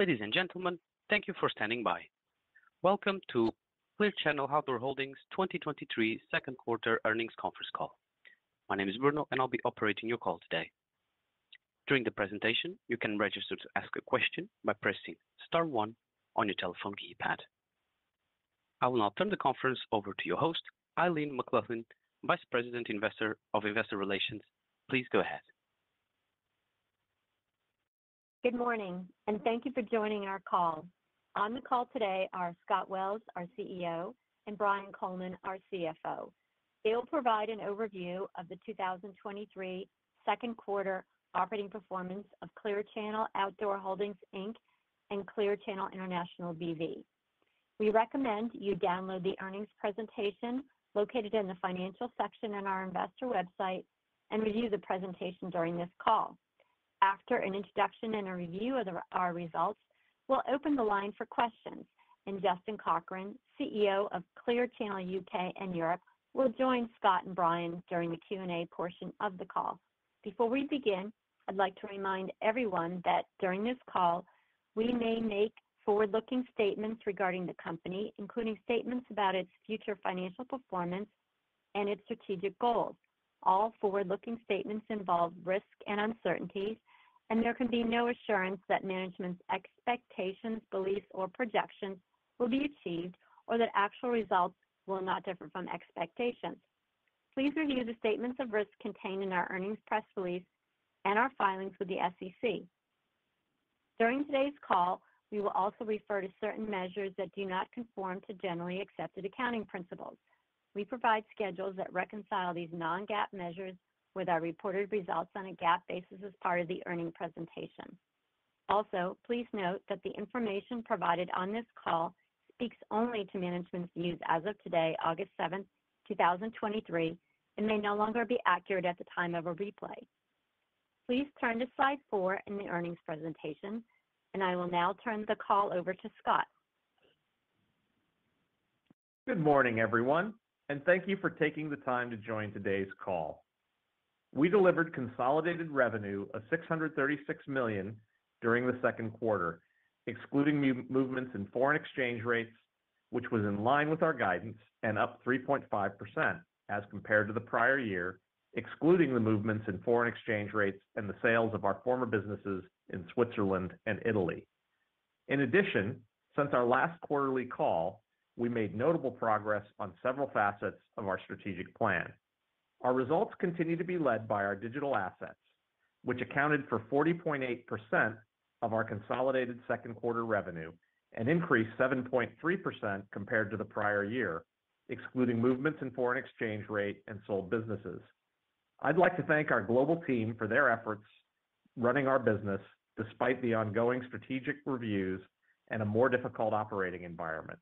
Ladies and gentlemen, thank you for standing by. Welcome to Clear Channel Outdoor Holdings 2023 second quarter earnings conference call. My name is Bruno and I'll be operating your call today. During the presentation, you can register to ask a question by pressing star one on your telephone keypad. I will now turn the conference over to your host, Eileen McLaughlin, Vice President of Investor Relations. Please go ahead. Good morning, and thank you for joining our call. On the call today are Scott Wells, our CEO, and Brian Coleman, our CFO. They will provide an overview of the 2023 second quarter operating performance of Clear Channel Outdoor Holdings, Inc. and Clear Channel International BV. We recommend you download the earnings presentation located in the financial section on our investor website and review the presentation during this call. After an introduction and a review of our results, we'll open the line for questions, and Justin Cochran, CEO of Clear Channel UK and Europe, will join Scott and Brian during the Q&A portion of the call. Before we begin, I'd like to remind everyone that during this call, we may make forward-looking statements regarding the company, including statements about its future financial performance and its strategic goals. All forward-looking statements involve risk and uncertainties, and there can be no assurance that management's expectations, beliefs, or projections will be achieved or that actual results will not differ from expectations. Please review the statements of risk contained in our earnings press release and our filings with the SEC. During today's call, we will also refer to certain measures that do not conform to generally accepted accounting principles. We provide schedules that reconcile these non-GAAP measures with our reported results on a GAAP basis as part of the earning presentation. Also, please note that the information provided on this call speaks only to management's views as of today, August 7, 2023, and may no longer be accurate at the time of a replay. Please turn to slide 4 in the earnings presentation, and I will now turn the call over to Scott. Good morning, everyone, and thank you for taking the time to join today's call. We delivered consolidated revenue of $636 million during the second quarter, excluding movements in foreign exchange rates, which was in line with our guidance and up 3.5% as compared to the prior year, excluding the movements in foreign exchange rates and the sales of our former businesses in Switzerland and Italy. In addition, since our last quarterly call, we made notable progress on several facets of our strategic plan. Our results continue to be led by our digital assets, which accounted for 40.8% of our consolidated second quarter revenue and increased 7.3% compared to the prior year, excluding movements in foreign exchange rate and sold businesses. I'd like to thank our global team for their efforts running our business despite the ongoing strategic reviews and a more difficult operating environment.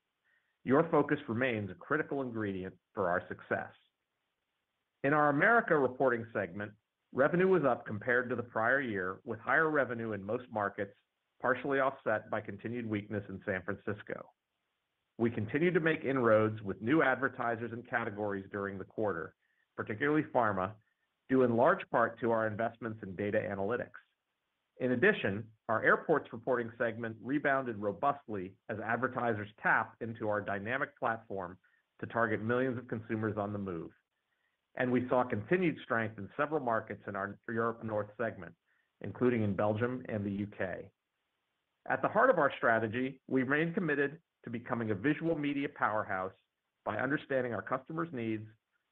Your focus remains a critical ingredient for our success. In our America reporting segment, revenue was up compared to the prior year, with higher revenue in most markets, partially offset by continued weakness in San Francisco. We continue to make inroads with new advertisers and categories during the quarter, particularly pharma, due in large part to our investments in data analytics. In addition, our airports reporting segment rebounded robustly as advertisers tap into our dynamic platform to target millions of consumers on the move. And we saw continued strength in several markets in our Europe North segment, including in Belgium and the UK. At the heart of our strategy, we remain committed to becoming a visual media powerhouse by understanding our customers' needs,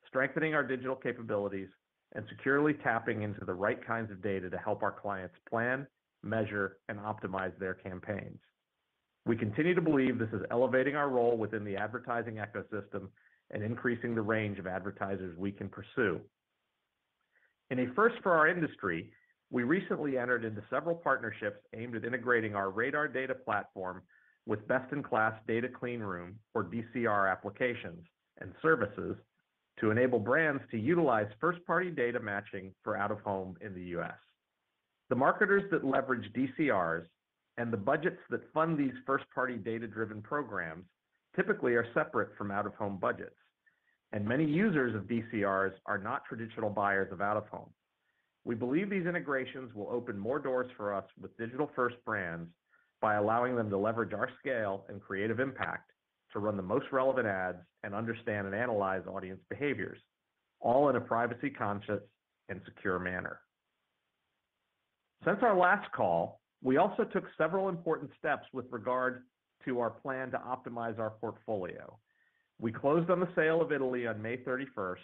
strengthening our digital capabilities, and securely tapping into the right kinds of data to help our clients plan, measure, and optimize their campaigns. We continue to believe this is elevating our role within the advertising ecosystem and increasing the range of advertisers we can pursue. In a first for our industry, we recently entered into several partnerships aimed at integrating our Radar data platform with best-in-class data clean room, or DCR, applications and services to enable brands to utilize first-party data matching for out-of-home in the U.S. The marketers that leverage DCRs and the budgets that fund these first-party data-driven programs typically are separate from out-of-home budgets, and many users of DCRs are not traditional buyers of out-of-home. We believe these integrations will open more doors for us with digital-first brands by allowing them to leverage our scale and creative impact to run the most relevant ads and understand and analyze audience behaviors, all in a privacy-conscious and secure manner. Since our last call, we also took several important steps with regard to our plan to optimize our portfolio. We closed on the sale of Italy on May 31st,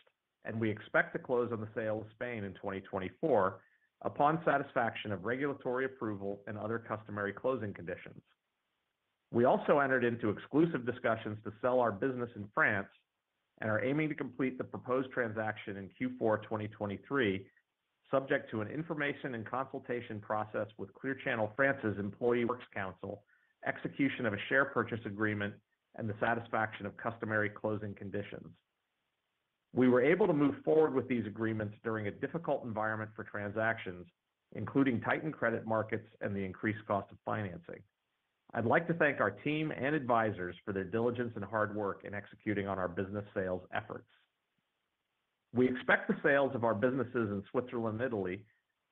and we expect to close on the sale of Spain in 2024 upon satisfaction of regulatory approval and other customary closing conditions. We also entered into exclusive discussions to sell our business in France and are aiming to complete the proposed transaction in Q4 2023, subject to an information and consultation process with Clear Channel France's Employee Works Council, execution of a share purchase agreement, and the satisfaction of customary closing conditions. We were able to move forward with these agreements during a difficult environment for transactions, including tightened credit markets and the increased cost of financing. I'd like to thank our team and advisors for their diligence and hard work in executing on our business sales efforts. We expect the sales of our businesses in Switzerland and Italy,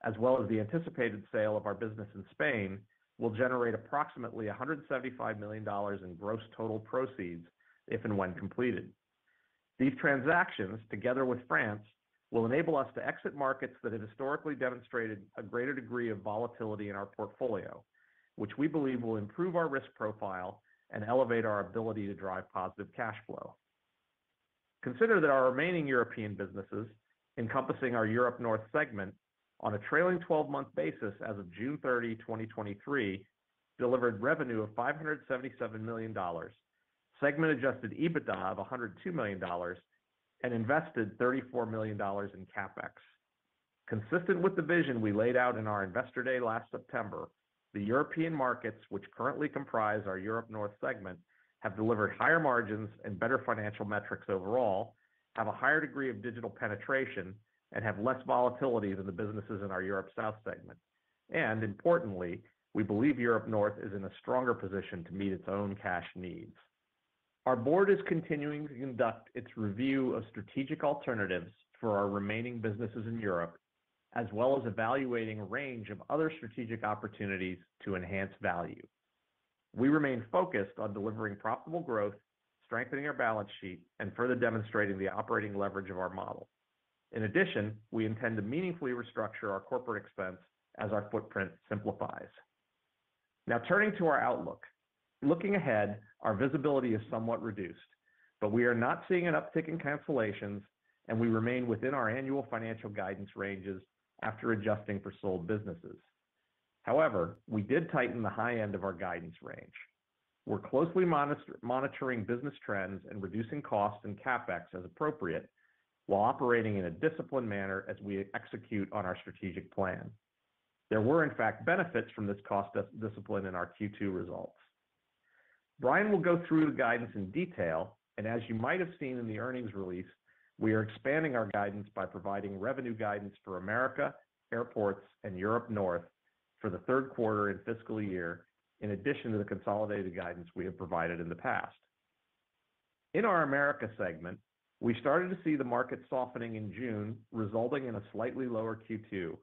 as well as the anticipated sale of our business in Spain, will generate approximately $175 million in gross total proceeds if and when completed. These transactions, together with France, will enable us to exit markets that have historically demonstrated a greater degree of volatility in our portfolio, which we believe will improve our risk profile and elevate our ability to drive positive cash flow. Consider that our remaining European businesses, encompassing our Europe North segment, on a trailing 12-month basis as of June 30, 2023, delivered revenue of $577 million, segment-adjusted EBITDA of $102 million, and invested $34 million in CapEx. Consistent with the vision we laid out in our Investor Day last September, the European markets, which currently comprise our Europe North segment, have delivered higher margins and better financial metrics overall, have a higher degree of digital penetration, and have less volatility than the businesses in our Europe South segment. And importantly, we believe Europe North is in a stronger position to meet its own cash needs. Our board is continuing to conduct its review of strategic alternatives for our remaining businesses in Europe, as well as evaluating a range of other strategic opportunities to enhance value. We remain focused on delivering profitable growth, strengthening our balance sheet, and further demonstrating the operating leverage of our model. In addition, we intend to meaningfully restructure our corporate expense as our footprint simplifies. Now, turning to our outlook. Looking ahead, our visibility is somewhat reduced, but we are not seeing an uptick in cancellations, and we remain within our annual financial guidance ranges after adjusting for sold businesses. However, we did tighten the high end of our guidance range. We're closely monitoring business trends and reducing costs and CapEx as appropriate, while operating in a disciplined manner as we execute on our strategic plan. There were, in fact, benefits from this cost discipline in our Q2 results. Brian will go through the guidance in detail, and as you might have seen in the earnings release, we are expanding our guidance by providing revenue guidance for America, Airports, and Europe North for the third quarter and fiscal year, in addition to the consolidated guidance we have provided in the past. In our America segment, we started to see the market softening in June, resulting in a slightly lower Q2.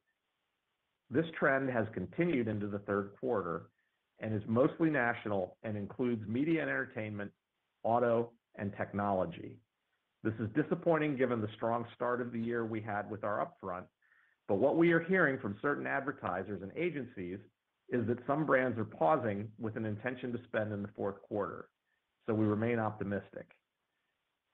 This trend has continued into the third quarter and is mostly national and includes media and entertainment, auto, and technology. This is disappointing given the strong start of the year we had with our upfront, but what we are hearing from certain advertisers and agencies is that some brands are pausing with an intention to spend in the fourth quarter, so we remain optimistic.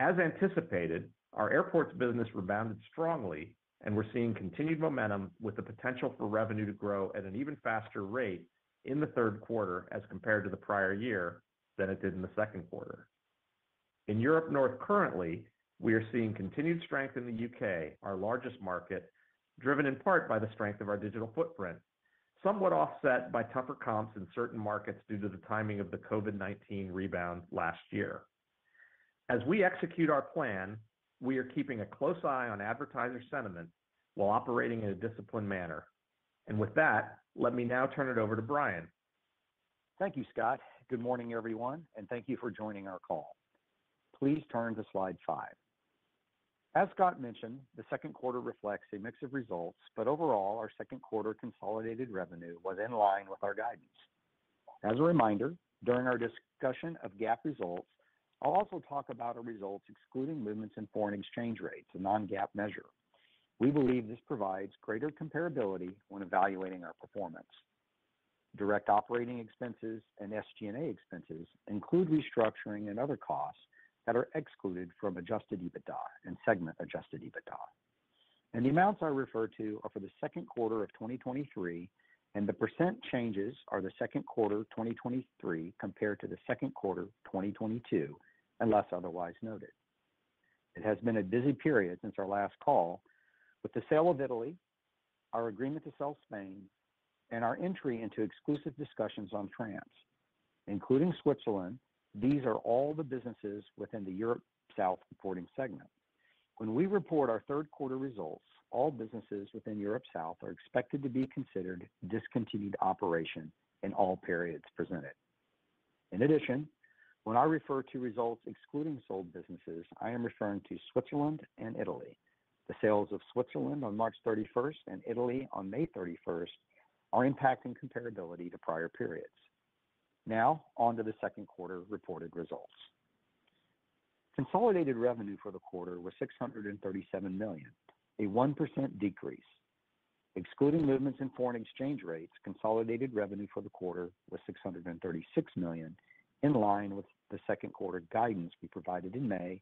As anticipated, our airports business rebounded strongly, and we're seeing continued momentum with the potential for revenue to grow at an even faster rate in the third quarter as compared to the prior year than it did in the second quarter. In Europe North currently, we are seeing continued strength in the UK, our largest market, driven in part by the strength of our digital footprint, somewhat offset by tougher comps in certain markets due to the timing of the COVID-19 rebound last year. As we execute our plan, we are keeping a close eye on advertiser sentiment while operating in a disciplined manner. And with that, let me now turn it over to Brian. Thank you, Scott. Good morning, everyone, and thank you for joining our call. Please turn to slide 5. As Scott mentioned, the second quarter reflects a mix of results, but overall, our second quarter consolidated revenue was in line with our guidance. As a reminder, during our discussion of GAAP results, I'll also talk about our results excluding movements in foreign exchange rates, a non-GAAP measure. We believe this provides greater comparability when evaluating our performance. Direct operating expenses and SG&A expenses include restructuring and other costs that are excluded from adjusted EBITDA and segment adjusted EBITDA. And the amounts I refer to are for the second quarter of 2023, and the percent changes are the second quarter 2023 compared to the second quarter 2022, unless otherwise noted. It has been a busy period since our last call, with the sale of Italy, our agreement to sell Spain, and our entry into exclusive discussions on France. Including Switzerland, these are all the businesses within the Europe South reporting segment. When we report our third quarter results, all businesses within Europe South are expected to be considered discontinued operation in all periods presented. In addition, when I refer to results excluding sold businesses, I am referring to Switzerland and Italy. The sales of Switzerland on March 31st and Italy on May 31st are impacting comparability to prior periods. Now, on to the second quarter reported results. Consolidated revenue for the quarter was $637 million, a 1% decrease. Excluding movements in foreign exchange rates, consolidated revenue for the quarter was $636 million, in line with the second quarter guidance we provided in May,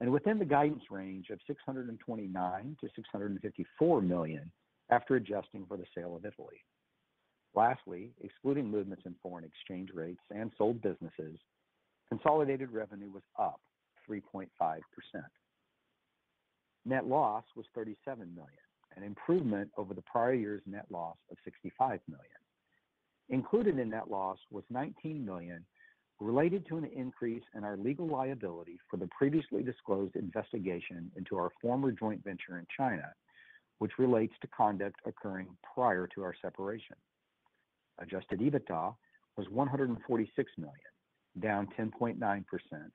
and within the guidance range of $629 to $654 million after adjusting for the sale of Italy. Lastly, excluding movements in foreign exchange rates and sold businesses, consolidated revenue was up 3.5%. Net loss was $37 million, an improvement over the prior year's net loss of $65 million. Included in net loss was $19 million related to an increase in our legal liability for the previously disclosed investigation into our former joint venture in China, which relates to conduct occurring prior to our separation. Adjusted EBITDA was $146 million, down 10.9%.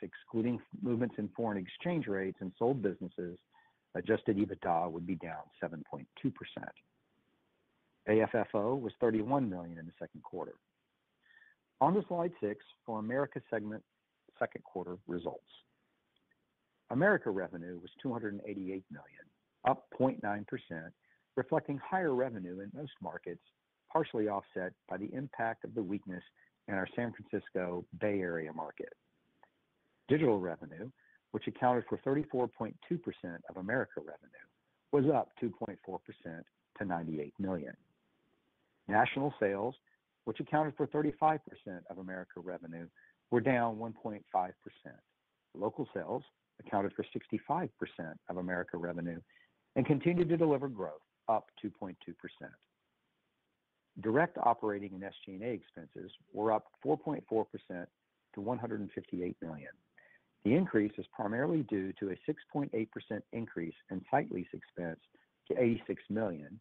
Excluding movements in foreign exchange rates and sold businesses, adjusted EBITDA would be down 7.2%. AFFO was $31 million in the second quarter. On to slide 6 for America segment second quarter results. America revenue was $288 million, up 0.9%, reflecting higher revenue in most markets, partially offset by the impact of the weakness in our San Francisco Bay Area market. Digital revenue, which accounted for 34.2% of America revenue, was up 2.4% to $98 million. National sales, which accounted for 35% of America revenue, were down 1.5%. Local sales accounted for 65% of America revenue and continued to deliver growth, up 2.2%. Direct operating and SG&A expenses were up 4.4% to $158 million. The increase is primarily due to a 6.8% increase in site lease expense to $86 million,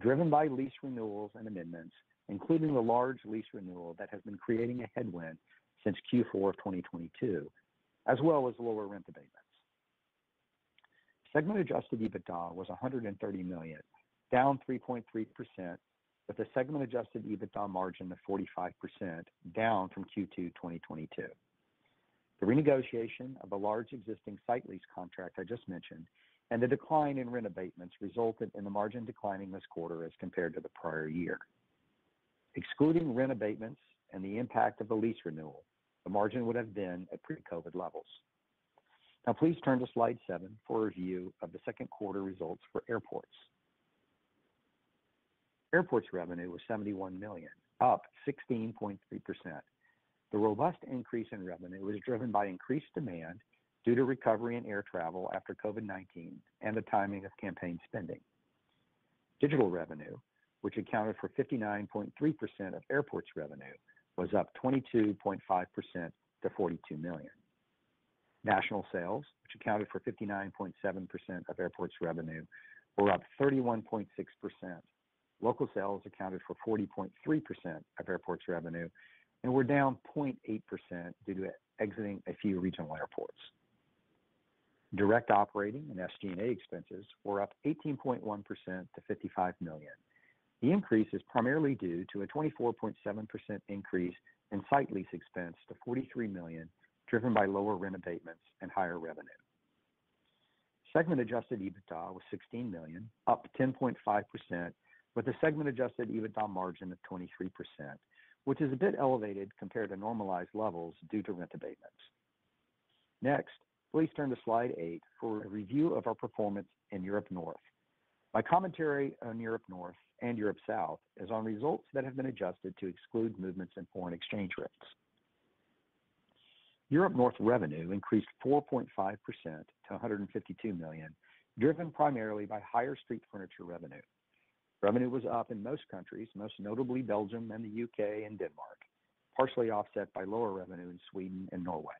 driven by lease renewals and amendments, including the large lease renewal that has been creating a headwind since Q4 of 2022, as well as lower rent abatements. Segment adjusted EBITDA was $130 million, down 3.3%, with a segment adjusted EBITDA margin of 45%, down from Q2 2022. The renegotiation of a large existing site lease contract I just mentioned and the decline in rent abatements resulted in the margin declining this quarter as compared to the prior year. Excluding rent abatements and the impact of the lease renewal, the margin would have been at pre-COVID levels. Now please turn to slide 7 for a review of the second quarter results for airports. Airports revenue was $71 million, up 16.3%. The robust increase in revenue was driven by increased demand due to recovery in air travel after COVID-19 and the timing of campaign spending. Digital revenue, which accounted for 59.3% of airports revenue, was up 22.5% to $42 million. National sales, which accounted for 59.7% of airports revenue, were up 31.6%. Local sales accounted for 40.3% of airports revenue and were down 0.8% due to exiting a few regional airports. Direct operating and SG&A expenses were up 18.1% to $55 million. The increase is primarily due to a 24.7% increase in site lease expense to $43 million, driven by lower rent abatements and higher revenue. Segment adjusted EBITDA was $16 million, up 10.5%, with a segment adjusted EBITDA margin of 23%, which is a bit elevated compared to normalized levels due to rent abatements. Next, please turn to slide 8 for a review of our performance in Europe North. My commentary on Europe North and Europe South is on results that have been adjusted to exclude movements in foreign exchange rates. Europe North revenue increased 4.5% to $152 million, driven primarily by higher street furniture revenue. Revenue was up in most countries, most notably Belgium and the UK and Denmark, partially offset by lower revenue in Sweden and Norway.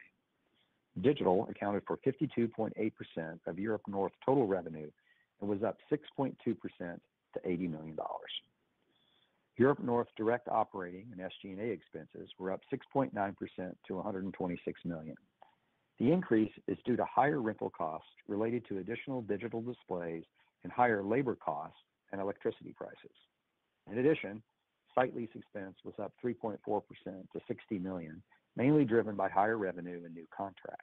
Digital accounted for 52.8% of Europe North total revenue and was up 6.2% to $80 million. Europe North direct operating and SG&A expenses were up 6.9% to $126 million. The increase is due to higher rental costs related to additional digital displays and higher labor costs and electricity prices. In addition, site lease expense was up 3.4% to $60 million, mainly driven by higher revenue and new contracts.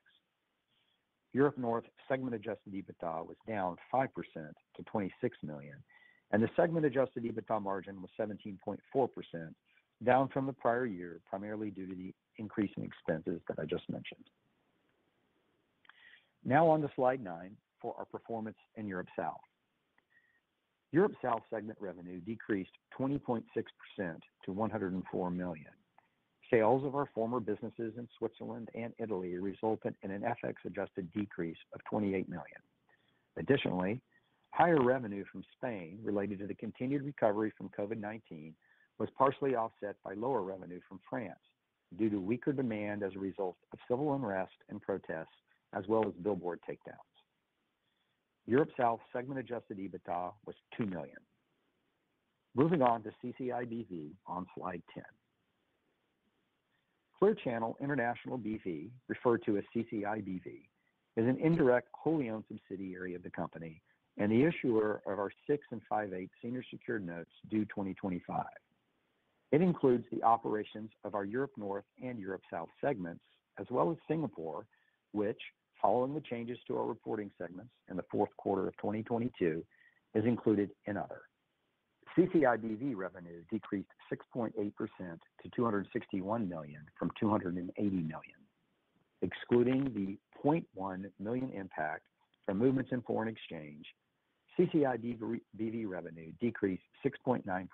Europe North segment adjusted EBITDA was down 5% to $26 million, and the segment adjusted EBITDA margin was 17.4%, down from the prior year, primarily due to the increase in expenses that I just mentioned. Now on to slide 9 for our performance in Europe South. Europe South segment revenue decreased 20.6% to $104 million. Sales of our former businesses in Switzerland and Italy resulted in an FX-adjusted decrease of $28 million. Additionally, higher revenue from Spain related to the continued recovery from COVID-19 was partially offset by lower revenue from France due to weaker demand as a result of civil unrest and protests, as well as billboard takedowns. Europe South segment-adjusted EBITDA was $2 million. Moving on to CCIBV on slide 10. Clear Channel International BV, referred to as CCIBV, is an indirect, wholly-owned subsidiary of the company and the issuer of our 6 and 5/8 senior secured notes due 2025. It includes the operations of our Europe North and Europe South segments, as well as Singapore, which, following the changes to our reporting segments in the fourth quarter of 2022, is included in other. CCIBV revenue decreased 6.8% to $261 million from $280 million. Excluding the $0.1 million impact from movements in foreign exchange, CCIBV revenue decreased 6.9%,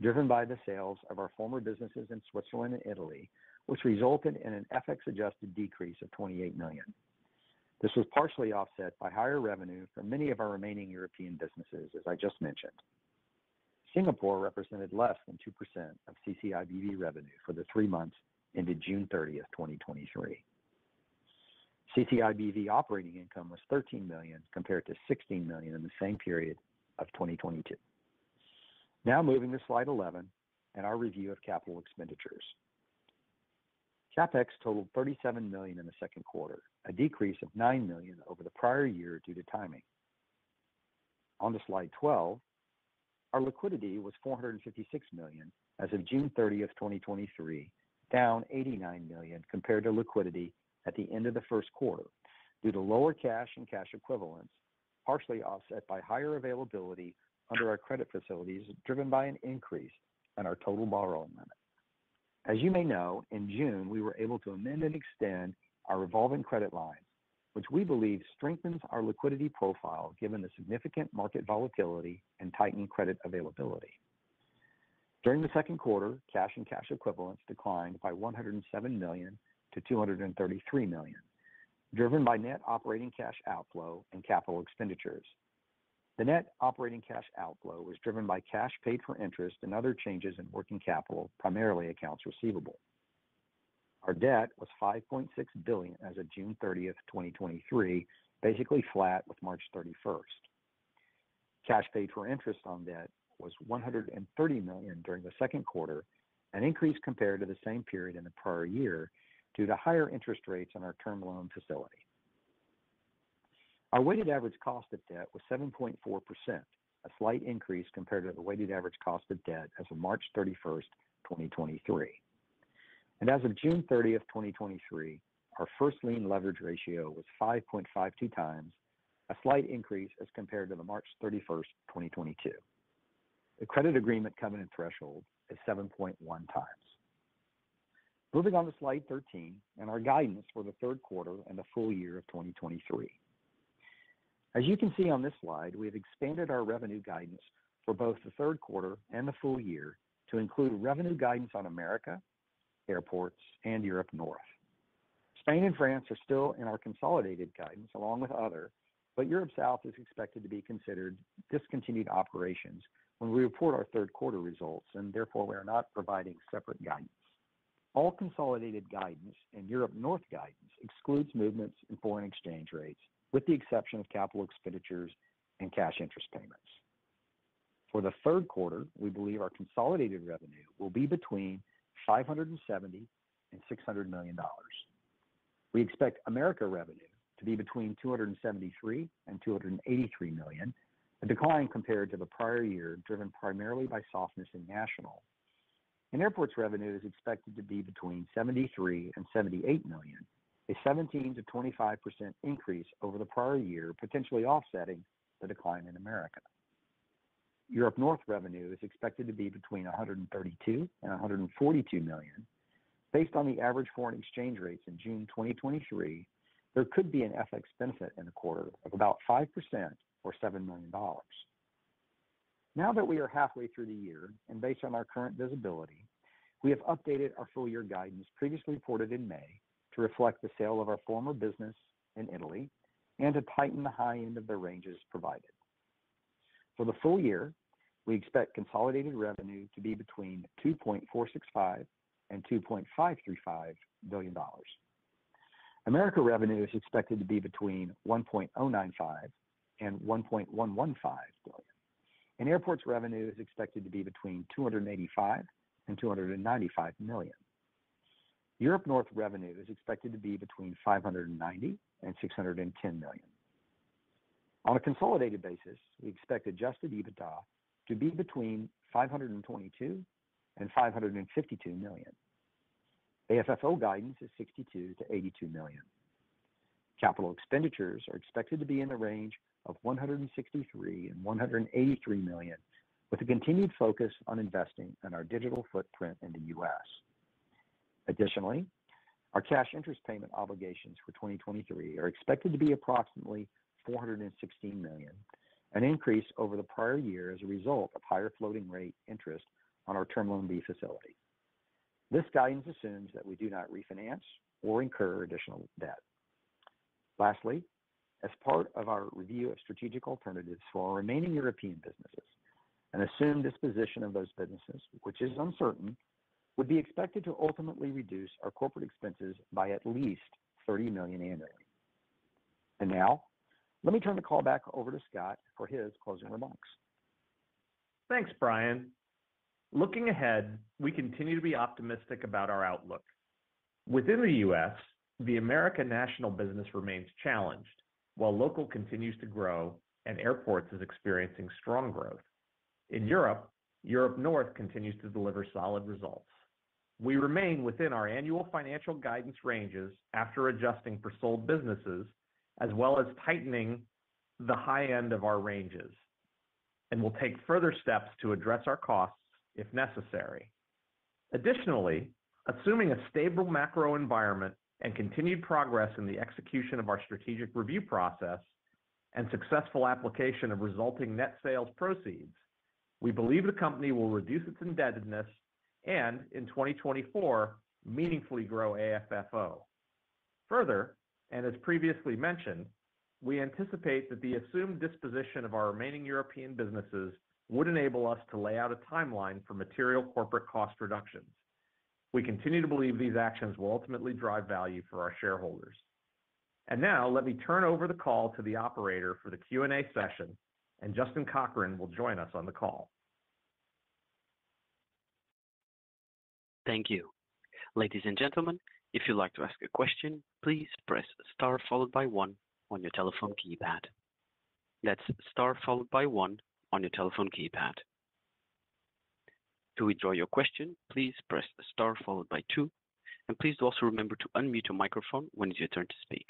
driven by the sales of our former businesses in Switzerland and Italy, which resulted in an FX-adjusted decrease of $28 million. This was partially offset by higher revenue from many of our remaining European businesses, as I just mentioned. Singapore represented less than 2% of CCIBV revenue for the 3 months ended June 30th, 2023. CCIBV operating income was $13 million compared to $16 million in the same period of 2022. Now moving to slide 11 and our review of capital expenditures. CapEx totaled $37 million in the second quarter, a decrease of $9 million over the prior year due to timing. On to slide 12, our liquidity was $456 million as of June 30th, 2023, down $89 million compared to liquidity at the end of the first quarter due to lower cash and cash equivalents, partially offset by higher availability under our credit facilities, driven by an increase in our total borrowing limit. As you may know, in June, we were able to amend and extend our revolving credit lines, which we believe strengthens our liquidity profile given the significant market volatility and tightened credit availability. During the second quarter, cash and cash equivalents declined by $107 million to $233 million, driven by net operating cash outflow and capital expenditures. The net operating cash outflow was driven by cash paid for interest and other changes in working capital, primarily accounts receivable. Our debt was $5.6 billion as of June 30th, 2023, basically flat with March 31st. Cash paid for interest on debt was $130 million during the second quarter, an increase compared to the same period in the prior year due to higher interest rates on our term loan facility. Our weighted average cost of debt was 7.4%, a slight increase compared to the weighted average cost of debt as of March 31st, 2023. And as of June 30th, 2023, our first lien leverage ratio was 5.52 times, a slight increase as compared to the March 31st, 2022. The credit agreement covenant threshold is 7.1 times. Moving on to slide 13 and our guidance for the third quarter and the full year of 2023. As you can see on this slide, we have expanded our revenue guidance for both the third quarter and the full year to include revenue guidance on America, airports, and Europe North. Spain and France are still in our consolidated guidance along with other, but Europe South is expected to be considered discontinued operations when we report our third quarter results, and therefore we are not providing separate guidance. All consolidated guidance and Europe North guidance excludes movements in foreign exchange rates, with the exception of capital expenditures and cash interest payments. For the third quarter, we believe our consolidated revenue will be between $570 and $600 million. We expect America revenue to be between $273 and $283 million, a decline compared to the prior year driven primarily by softness in national. And airports revenue is expected to be between $73 and $78 million, a 17 to 25% increase over the prior year, potentially offsetting the decline in America. Europe North revenue is expected to be between $132 and $142 million. Based on the average foreign exchange rates in June 2023, there could be an FX benefit in the quarter of about 5% or $7 million. Now that we are halfway through the year, and based on our current visibility, we have updated our full-year guidance previously reported in May to reflect the sale of our former business in Italy and to tighten the high end of the ranges provided. For the full year, we expect consolidated revenue to be between $2.465 and $2.535 billion. America revenue is expected to be between $1.095 and $1.115 billion. And airports revenue is expected to be between $285 and $295 million. Europe North revenue is expected to be between $590 and $610 million. On a consolidated basis, we expect adjusted EBITDA to be between $522 and $552 million. AFFO guidance is $62 to $82 million. Capital expenditures are expected to be in the range of $163 and $183 million, with a continued focus on investing in our digital footprint in the U.S. Additionally, our cash interest payment obligations for 2023 are expected to be approximately $416 million, an increase over the prior year as a result of higher floating rate interest on our Term Loan B facility. This guidance assumes that we do not refinance or incur additional debt. Lastly, as part of our review of strategic alternatives for our remaining European businesses, an assumed disposition of those businesses, which is uncertain, would be expected to ultimately reduce our corporate expenses by at least $30 million annually. And now, let me turn the call back over to Scott for his closing remarks. Thanks, Brian. Looking ahead, we continue to be optimistic about our outlook. Within the U.S., the America national business remains challenged, while local continues to grow and airports is experiencing strong growth. In Europe, Europe North continues to deliver solid results. We remain within our annual financial guidance ranges after adjusting for sold businesses, as well as tightening the high end of our ranges, and we'll take further steps to address our costs if necessary. Additionally, assuming a stable macro environment and continued progress in the execution of our strategic review process and successful application of resulting net sales proceeds, we believe the company will reduce its indebtedness and, in 2024, meaningfully grow AFFO. Further, and as previously mentioned, we anticipate that the assumed disposition of our remaining European businesses would enable us to lay out a timeline for material corporate cost reductions. We continue to believe these actions will ultimately drive value for our shareholders. And now, let me turn over the call to the operator for the Q&A session, and Justin Cochran will join us on the call. Thank you. Ladies and gentlemen, if you'd like to ask a question, please press star followed by one on your telephone keypad. That's star followed by one on your telephone keypad. To withdraw your question, please press star followed by 2, and please also remember to unmute your microphone when it's your turn to speak.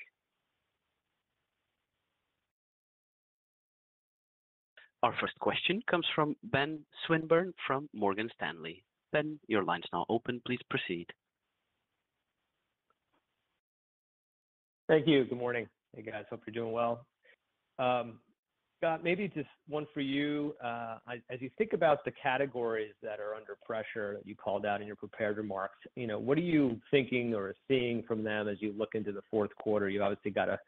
Our first question comes from Ben Swinburne from Morgan Stanley. Ben, your line's now open. Please proceed. Thank you. Good morning. Hey, guys. Hope you're doing well. Scott, maybe just one for you. As you think about the categories that are under pressure that you called out in your prepared remarks, you know, what are you thinking or seeing from them as you look into the fourth quarter? You obviously got a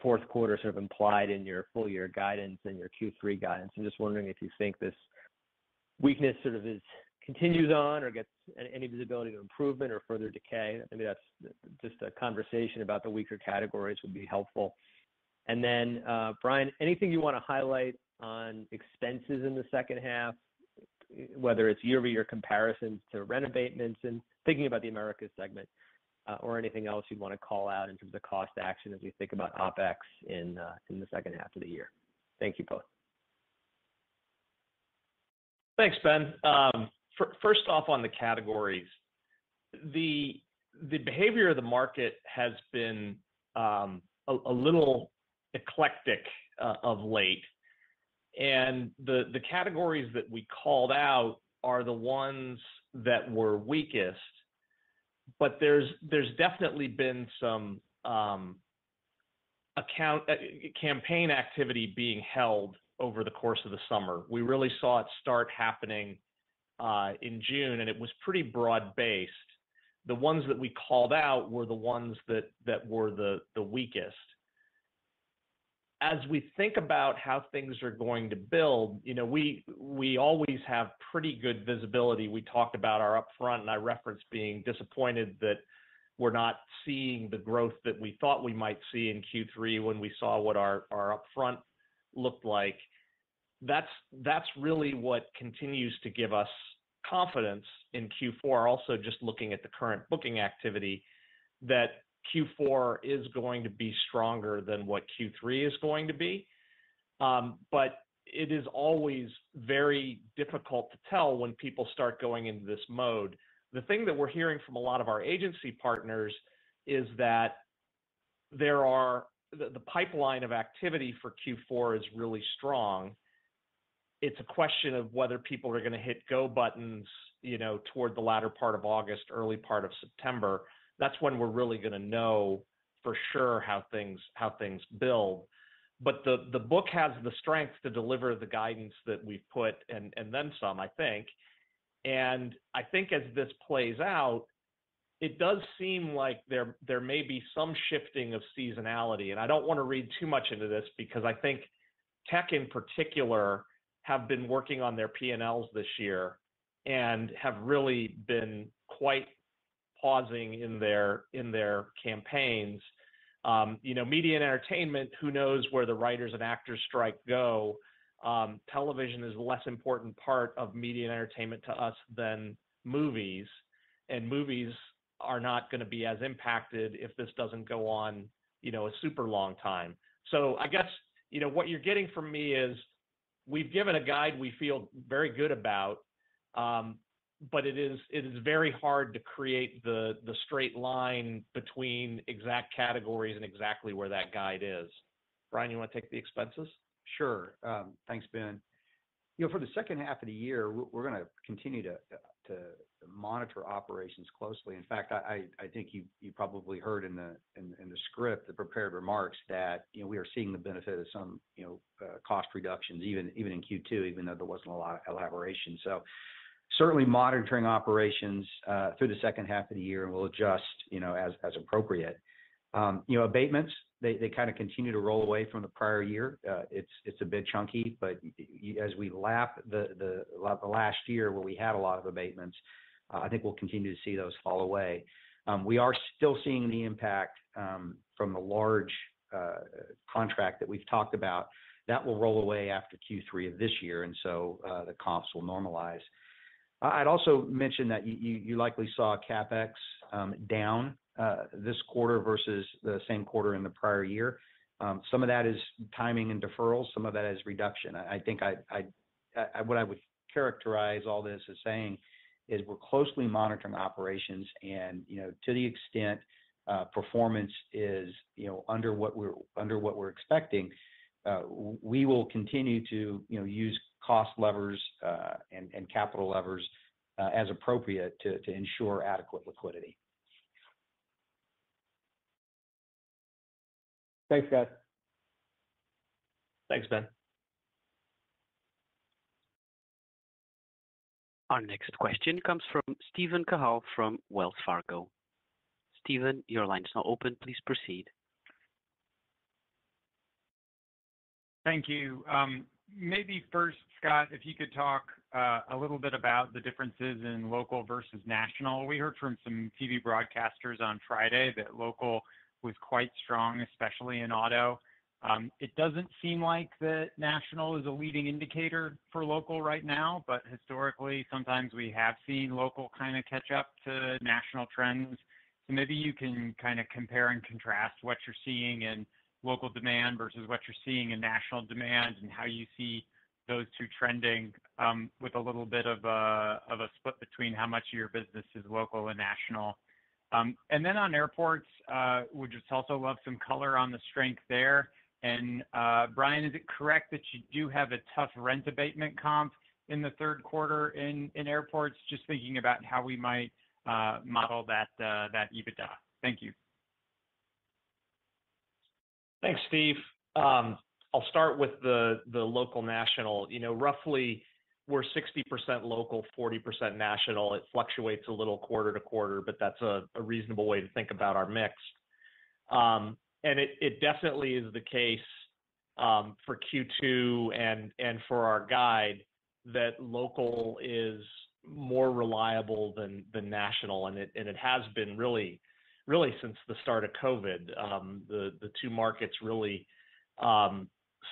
fourth quarter sort of implied in your full year guidance and your Q3 guidance. I'm just wondering if you think this weakness sort of continues on or gets any visibility to improvement or further decay. I mean, that's just a conversation about the weaker categories would be helpful. And then, Brian, anything you want to highlight on expenses in the second half, whether it's year-over-year comparisons to rent abatements and thinking about the Americas segment, or anything else you'd want to call out in terms of cost action as we think about OpEx in the second half of the year. Thank you both. Thanks, Ben. First off, on the categories, the behavior of the market has been a little eclectic of late, and the categories that we called out are the ones that were weakest. But there's definitely been some campaign activity being held over the course of the summer. We really saw it start happening in June, and it was pretty broad-based. The ones that we called out were the ones that were the weakest. As we think about how things are going to build, you know, we always have pretty good visibility. We talked about our upfront, and I referenced being disappointed that we're not seeing the growth that we thought we might see in Q3 when we saw what our upfront looked like. That's really what continues to give us confidence in Q4, also just looking at the current booking activity, that Q4 is going to be stronger than what Q3 is going to be. But it is always very difficult to tell when people start going into this mode. The thing that we're hearing from a lot of our agency partners is that the pipeline of activity for Q4 is really strong. It's a question of whether people are going to hit go buttons, you know, toward the latter part of August, early part of September. That's when we're really going to know for sure how things build. But the book has the strength to deliver the guidance that we've put and then some, I think. And I think as this plays out, it does seem like there may be some shifting of seasonality. And I don't want to read too much into this because I think tech in particular have been working on their P&Ls this year and have really been quite pausing in their campaigns. You know, media and entertainment, who knows where the writers and actors strike go. Television is a less important part of media and entertainment to us than movies, and movies are not going to be as impacted if this doesn't go on, you know, a super long time. So I guess, you know, what you're getting from me is, we've given a guide we feel very good about, but it is very hard to create the straight line between exact categories and exactly where that guide is. Brian, you want to take the expenses? Sure. Thanks, Ben. You know, for the second half of the year, we're going to continue to monitor operations closely. In fact, I think you probably heard in the script, the prepared remarks, that, you know, we are seeing the benefit of some, you know, cost reductions even in Q2, even though there wasn't a lot of elaboration. So certainly monitoring operations through the second half of the year, and we'll adjust, you know, as appropriate. You know, abatements, they kind of continue to roll away from the prior year. It's a bit chunky, but as we lap the last year where we had a lot of abatements, I think we'll continue to see those fall away. We are still seeing the impact from the large contract that we've talked about. That will roll away after Q3 of this year, and so the comps will normalize. I'd also mention that you likely saw CapEx down this quarter versus the same quarter in the prior year. Some of that is timing and deferrals. Some of that is reduction. I think I what I would characterize all this as saying is we're closely monitoring operations, and to the extent performance is under what we're expecting, we will continue to use cost levers and capital levers as appropriate to ensure adequate liquidity. Thanks, guys. Thanks, Ben. Our next question comes from Stephen Cahal from Wells Fargo. Stephen, your line is now open. Please proceed. Thank you. Maybe first, Scott, if you could talk a little bit about the differences in local versus national. We heard from some TV broadcasters on Friday that local was quite strong, especially in auto. It doesn't seem like that national is a leading indicator for local right now, but historically, sometimes we have seen local kind of catch up to national trends. So maybe you can kind of compare and contrast what you're seeing in local demand versus what you're seeing in national demand and how you see those two trending with a little bit of a split between how much of your business is local and national. And then on airports, we just also love some color on the strength there. And Brian, is it correct that you do have a tough rent abatement comp in the third quarter in airports? Just thinking about how we might model that EBITDA. Thank you. Thanks, Steve. I'll start with the local national. Roughly we're 60% local, 40% national. It fluctuates a little quarter to quarter, but that's a reasonable way to think about our mix. And it definitely is the case for Q2 and for our guide that local is more reliable than national, and it has been really since the start of COVID. The two markets really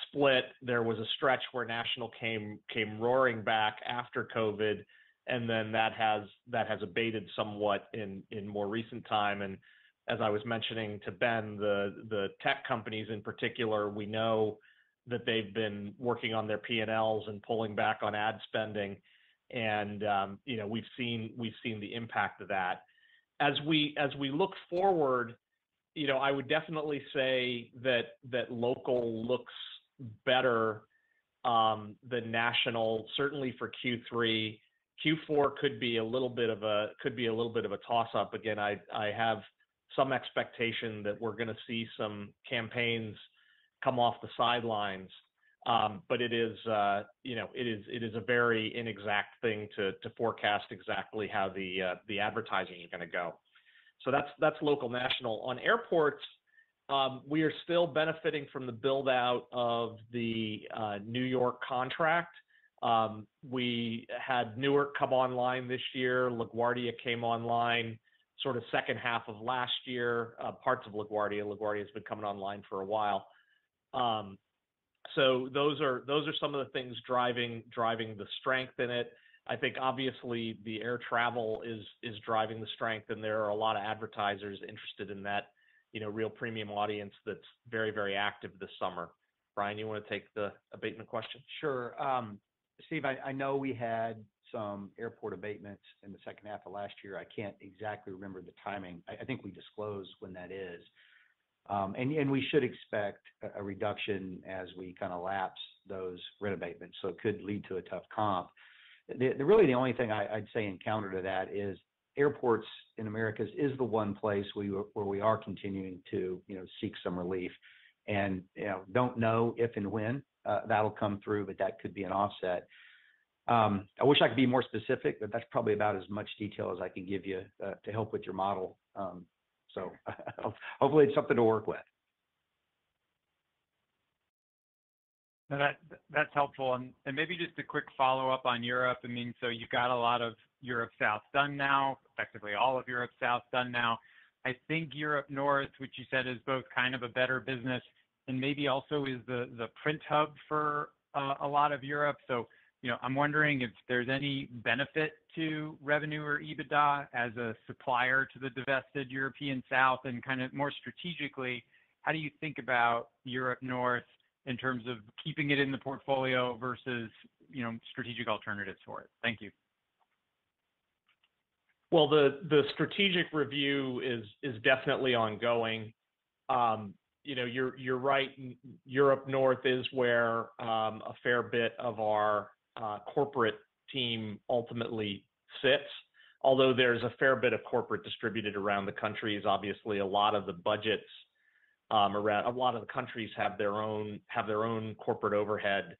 split. There was a stretch where national came roaring back after COVID, and then that has abated somewhat in more recent time. And as I was mentioning to Ben, the tech companies in particular, we know that they've been working on their P&Ls and pulling back on ad spending, and we've seen the impact of that. As we look forward, I would definitely say that local looks better than national, certainly for Q3. Q4 could be a little bit of a toss-up. Again, I have some expectation that we're going to see some campaigns come off the sidelines, but it is a very inexact thing to forecast exactly how the advertising is going to go. So that's local national. On airports, we are still benefiting from the build out of the New York contract. We had Newark come online this year. LaGuardia came online sort of second half of last year. Parts of LaGuardia. LaGuardia's been coming online for a while. So those are some of the things driving the strength in it. I think obviously the air travel is driving the strength, and there are a lot of advertisers interested in that, real premium audience that's very, very active this summer. Brian, you want to take the abatement question? Sure. Steve, I know we had some airport abatements in the second half of last year. I can't exactly remember the timing. I think we disclosed when that is. And we should expect a reduction as we kind of lapse those rent abatements. So it could lead to a tough comp. The only thing I'd say in counter to that is airports in Americas is the one place where we are continuing to seek some relief, and don't know if and when that'll come through, but that could be an offset. I wish I could be more specific, but that's probably about as much detail as I can give you to help with your model. So hopefully it's something to work with. No, that's helpful. And maybe just a quick follow-up on Europe. I mean, so you've got a lot of Europe South done now, effectively all of Europe South done now. I think Europe North, which you said is both kind of a better business and maybe also is the print hub for a lot of Europe. So, I'm wondering if there's any benefit to revenue or EBITDA as a supplier to the divested European South, and kind of more strategically, how do you think about Europe North in terms of keeping it in the portfolio versus, you know, strategic alternatives for it? Thank you. Well, the strategic review is definitely ongoing. You know, you're right. Europe North is where a fair bit of our corporate team ultimately sits. Although there's a fair bit of corporate distributed around the countries, obviously a lot of the budgets around a lot of the countries have their own corporate overhead.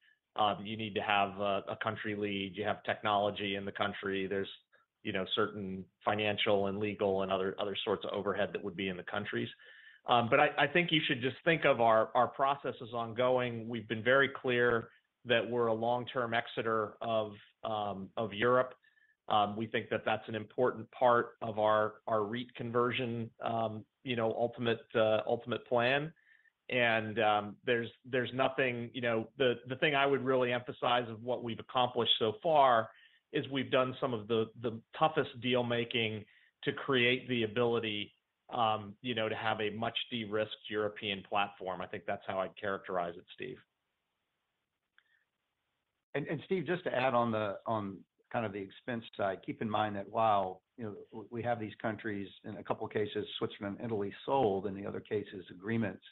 You need to have a country lead. You have technology in the country. There's, you know, certain financial and legal and other sorts of overhead that would be in the countries. But I think you should just think of our process as ongoing. We've been very clear that we're a long-term exiter of Europe. We think that that's an important part of our REIT conversion, you know, ultimate plan. And there's nothing, you know, the thing I would really emphasize of what we've accomplished so far is we've done some of the toughest deal making to create the ability, you know, to have a much de-risked European platform. I think that's how I'd characterize it, Steve. And Steve, just to add on kind of the expense side, keep in mind that while, you know, we have these countries, in a couple of cases, Switzerland and Italy sold, in the other cases, agreements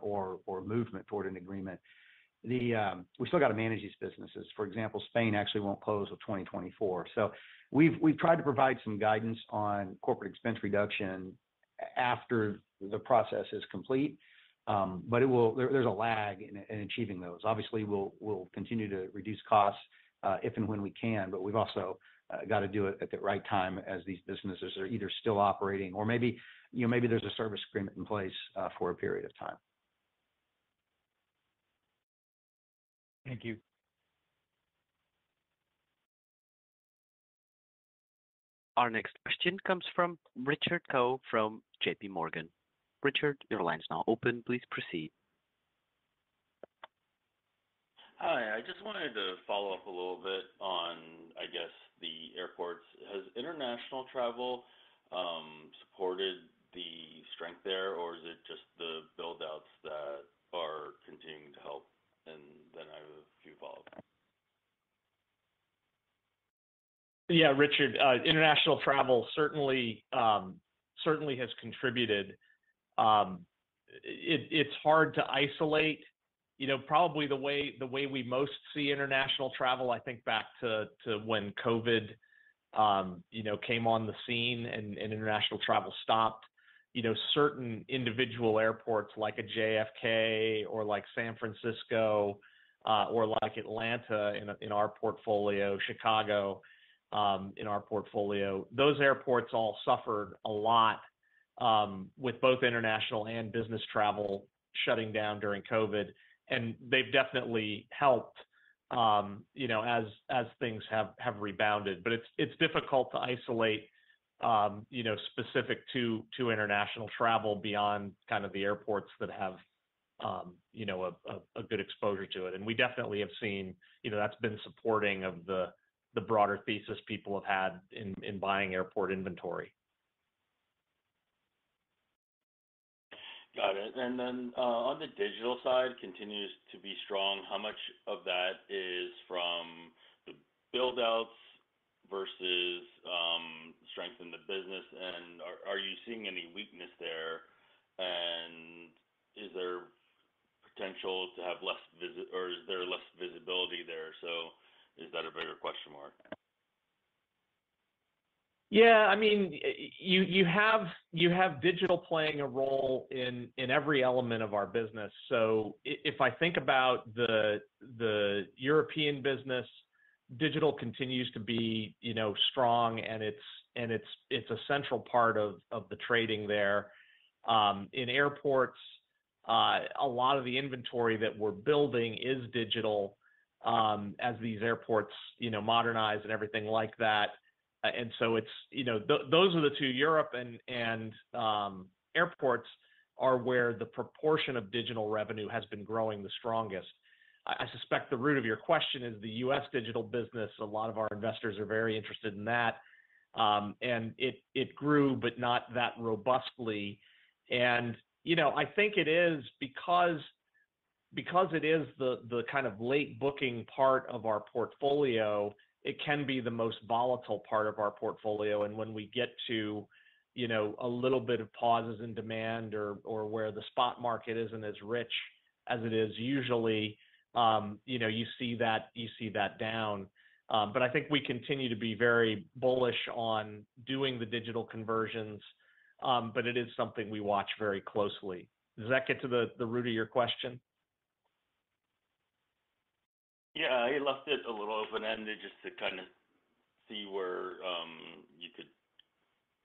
or movement toward an agreement, we still got to manage these businesses. For example, Spain actually won't close until 2024. So we've tried to provide some guidance on corporate expense reduction after the process is complete, but there's a lag in achieving those. Obviously, we'll continue to reduce costs if and when we can, but we've also got to do it at the right time as these businesses are either still operating or maybe there's a service agreement in place for a period of time. Thank you. Our next question comes from Richard Coe from JP Morgan. Richard, your line's now open. Please proceed. Hi, I just wanted to follow up a little bit on, I guess, the airports. Has international travel supported the strength there, or is it just the build-outs that are continuing to help? And then I have a few follow-ups. Yeah, Richard, international travel certainly has contributed. It's hard to isolate. You know, probably the way we most see international travel, I think back to when COVID, you know, came on the scene and international travel stopped. You know, certain individual airports like a JFK or like San Francisco or like Atlanta in our portfolio, Chicago in our portfolio, those airports all suffered a lot with both international and business travel shutting down during COVID. And they've definitely helped, you know, as things have rebounded. But it's difficult to isolate you know, specific to international travel beyond kind of the airports that have, you know, a good exposure to it. And we definitely have seen, you know, that's been supporting of the broader thesis people have had in buying airport inventory. Got it. And then on the digital side continues to be strong. How much of that is from the build-outs versus strength in the business, and are you seeing any weakness there? And is there potential to have less is there less visibility there? So is that a bigger question mark? Yeah, I mean, you have digital playing a role in every element of our business. So if I think about the European business, digital continues to be, you know, strong, and it's a central part of the trading there. In airports, a lot of the inventory that we're building is digital as these airports, you know, modernize and everything like that. And so it's, you know, those are the two. Europe and airports are where the proportion of digital revenue has been growing the strongest. I suspect the root of your question is the U.S. digital business. A lot of our investors are very interested in that. And it grew, but not that robustly. And, you know, I think it is because because it is the kind of late booking part of our portfolio, it can be the most volatile part of our portfolio. And when we get to, you know, a little bit of pauses in demand or where the spot market isn't as rich as it is usually, you know, you see that down. But I think we continue to be very bullish on doing the digital conversions, but it is something we watch very closely. Does that get to the root of your question? Yeah, I left it a little open-ended just to kind of see where you could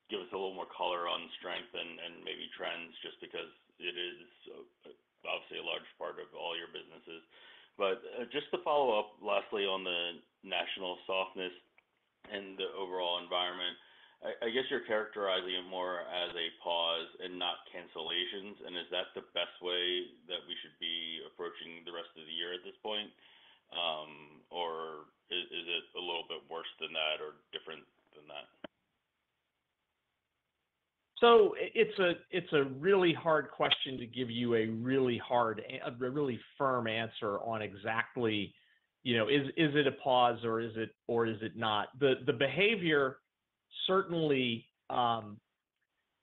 give us a little more color on strength and maybe trends, just because it is obviously a large part of all your businesses. But just to follow up, lastly, on the national softness and the overall environment, I guess you're characterizing it more as a pause and not cancellations. And is that the best way that we should be approaching the rest of the year at this point? Or is it a little bit worse than that or different than that? So it's a really hard question to give you a really firm answer on exactly, you know, is it a pause or is it not? The behavior certainly,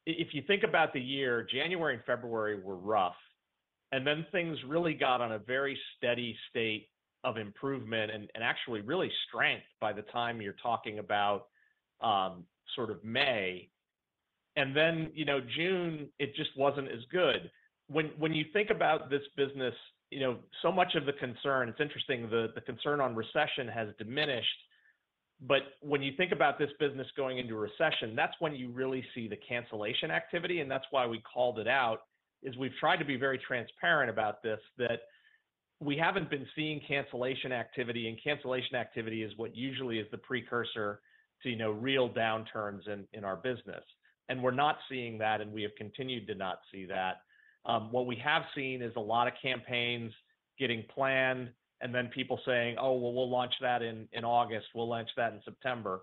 if you think about the year, January and February were rough, and then things really got on a very steady state of improvement and actually really strength by the time you're talking about sort of May. And then, you know, June, it just wasn't as good. When you think about this business, you know, so much of the concern, it's interesting, the concern on recession has diminished. But when you think about this business going into a recession, that's when you really see the cancellation activity. And that's why we called it out, is we've tried to be very transparent about this, that we haven't been seeing cancellation activity, and cancellation activity is what usually is the precursor to, you know, real downturns in our business. And we're not seeing that, and we have continued to not see that. What we have seen is a lot of campaigns getting planned, and then people saying, oh, well, we'll launch that in August, we'll launch that in September.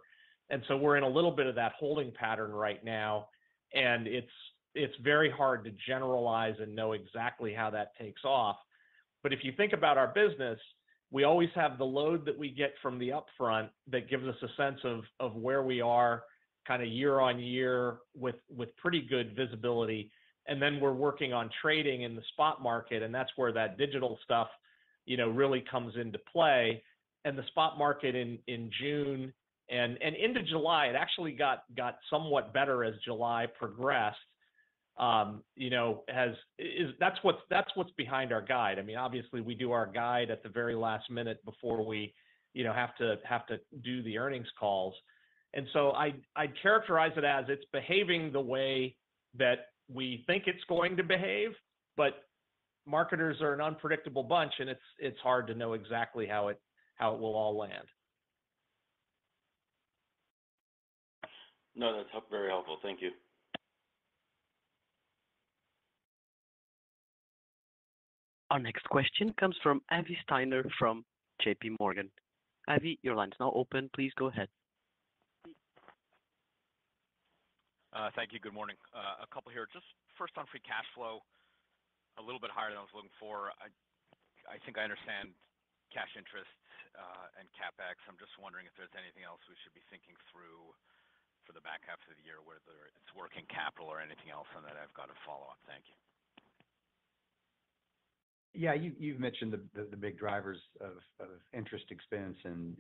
And so we're in a little bit of that holding pattern right now, and it's very hard to generalize and know exactly how that takes off. But if you think about our business, we always have the load that we get from the upfront that gives us a sense of where we are kind of year on year with pretty good visibility. And then we're working on trading in the spot market, and that's where that digital stuff, you know, really comes into play. And the spot market in June and into July, it actually got somewhat better as July progressed. You know, that's what's behind our guide. I mean, obviously we do our guide at the very last minute before we, you know, have to do the earnings calls. And so I'd characterize it as it's behaving the way that we think it's going to behave, but marketers are an unpredictable bunch, and it's hard to know exactly how it will all land. No, that's very helpful. Thank you. Our next question comes from Avi Steiner from JP Morgan. Avi, your line's now open. Please go ahead. Thank you. Good morning. A couple here. Just first on free cash flow, a little bit higher than I was looking for. I think I understand cash interest and CapEx. I'm just wondering if there's anything else we should be thinking through for the back half of the year, whether it's working capital or anything else, and then I've got a follow-up. Thank you. Yeah, you've mentioned the big drivers of interest expense and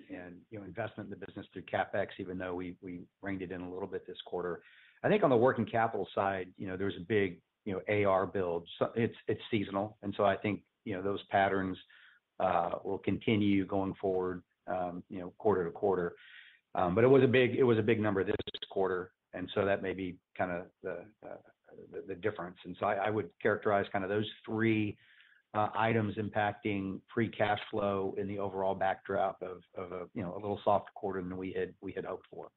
you know, investment in the business through CapEx, even though we reined it in a little bit this quarter. I think on the working capital side, you know, there was a big, you know, AR build. So it's seasonal, and so I think, you know, those patterns will continue going forward, you know, quarter to quarter. But it was a big number this quarter, and so that may be kind of the difference. And so I would characterize kind of those three items impacting free cash flow in the overall backdrop of a, you know, a little softer quarter than we had hoped for.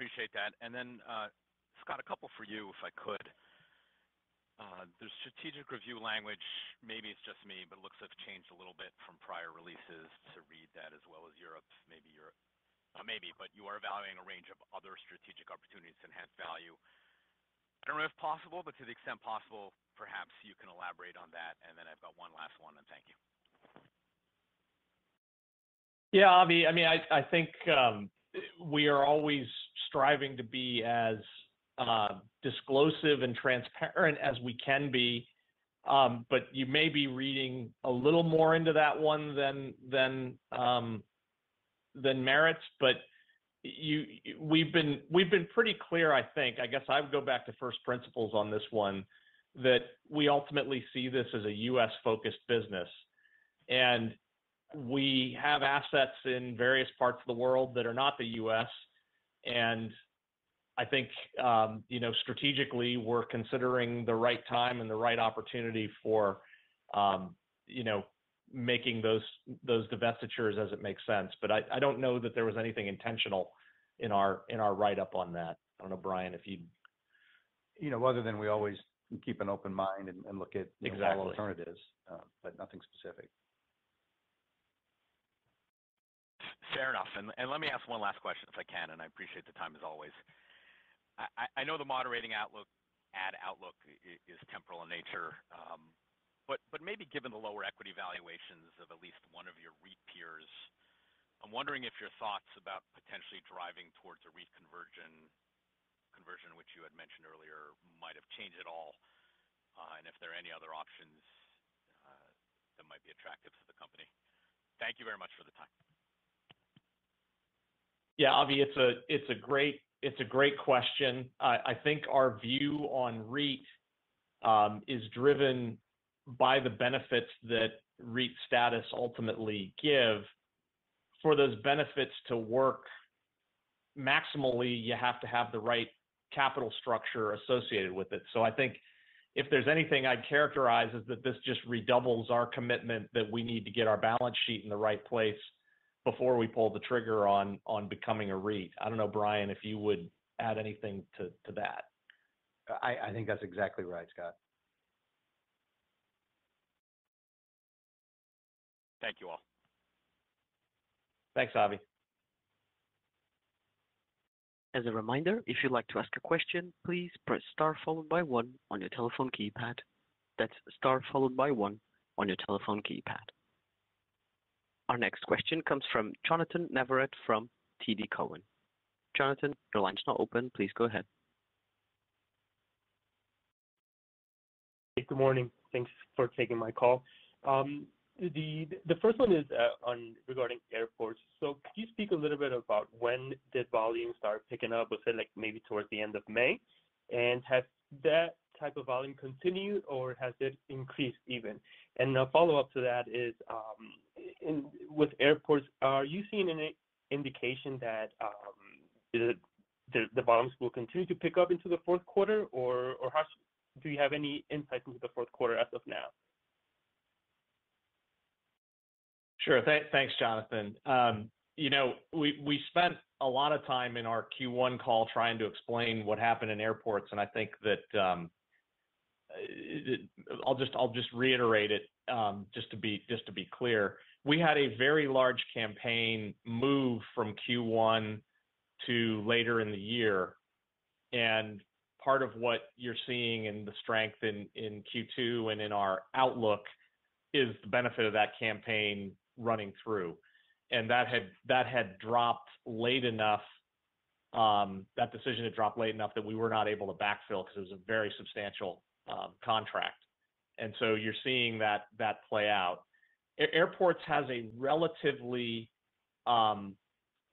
Appreciate that. And then, Scott, a couple for you, if I could. The strategic review language, maybe it's just me, but it looks like it's changed a little bit from prior releases to read that as well as Europe. Maybe Europe, not maybe, but you are evaluating a range of other strategic opportunities to enhance value. I don't know if possible, but to the extent possible, perhaps you can elaborate on that. And then I've got one last one, and thank you. Yeah, Avi, I mean, I think we are always striving to be as disclosive and transparent as we can be, but you may be reading a little more into that one than merits. But we've been pretty clear, I think. I guess I would go back to first principles on this one, that we ultimately see this as a U.S. focused business, and we have assets in various parts of the world that are not the U.S. And I think, strategically, we're considering the right time and the right opportunity for, making those divestitures as it makes sense. But I don't know that there was anything intentional in our write-up on that. I don't know, Brian, if other than we always keep an open mind and look at all alternatives, but nothing specific. Fair enough. And let me ask one last question if I can, and I appreciate the time as always. I know the moderating outlook is temporal in nature, but maybe given the lower equity valuations of at least one of your REIT peers, I'm wondering if your thoughts about potentially driving towards a REIT conversion which you had mentioned earlier, might have changed at all, and if there are any other options that might be attractive to the company. Thank you very much for the time. Yeah, Avi, it's a great question. I think our view on REIT is driven by the benefits that REIT status ultimately give. For those benefits to work maximally, you have to have the right capital structure associated with it. So I think if there's anything I'd characterize is that this just redoubles our commitment that we need to get our balance sheet in the right place before we pull the trigger on becoming a REIT. I don't know, Brian, if you would add anything to that. I think that's exactly right, Scott. Thank you all. Thanks, Avi. As a reminder, if you'd like to ask a question, please press star followed by one on your telephone keypad. That's star followed by one on your telephone keypad. Our next question comes from Jonathan Neverett from TD Cowen. Jonathan, your line's not open. Please go ahead. Good morning. Thanks for taking my call. The first one is on regarding airports. So could you speak a little bit about when did volume start picking up? Was it like maybe towards the end of May? And has that type of volume continue, or has it increased even? And a follow-up to that is, with airports, are you seeing any indication that the volumes will continue to pick up into the fourth quarter, or how do you have any insight into the fourth quarter as of now? Sure. Thanks, Jonathan. We spent a lot of time in our Q1 call trying to explain what happened in airports, and I think that I'll just reiterate it just to be clear. We had a very large campaign move from Q1 to later in the year, and part of what you're seeing in the strength in Q2 and in our outlook is the benefit of that campaign running through, and that had dropped late enough. That decision had dropped late enough that we were not able to backfill because it was a very substantial contract. And so you're seeing that play out. Airports has a relatively long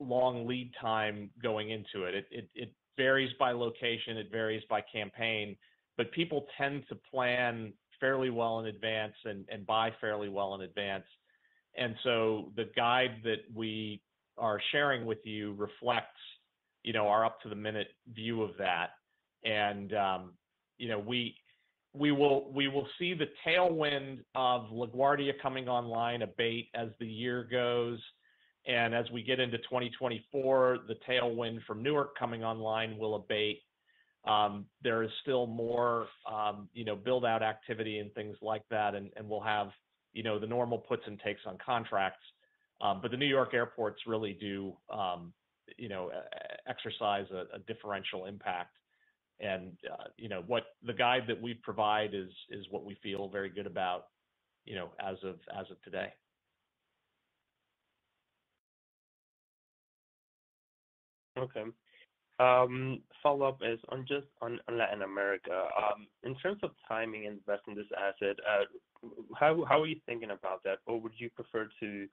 lead time going into it. It varies by location, it varies by campaign, but people tend to plan fairly well in advance and buy fairly well in advance. And so the guide that we are sharing with you reflects, our up-to-the-minute view of that. And, we will see the tailwind of LaGuardia coming online abate as the year goes. And as we get into 2024, the tailwind from Newark coming online will abate. There is still more, build-out activity and things like that. And we'll have, the normal puts and takes on contracts. But the New York airports really do, exercise a differential impact And what the guide that we provide is what we feel very good about, as of today. Okay. Follow up is on Latin America. In terms of timing and investing this asset, how are you thinking about that, or would you prefer to